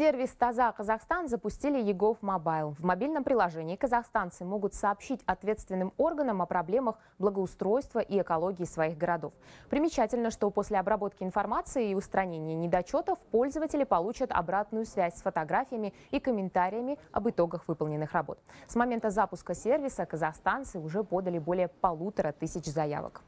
Сервис «Таза Казахстан» запустили eGov mobile. В мобильном приложении казахстанцы могут сообщить ответственным органам о проблемах благоустройства и экологии своих городов. Примечательно, что после обработки информации и устранения недочетов пользователи получат обратную связь с фотографиями и комментариями об итогах выполненных работ. С момента запуска сервиса казахстанцы уже подали более 1500 заявок.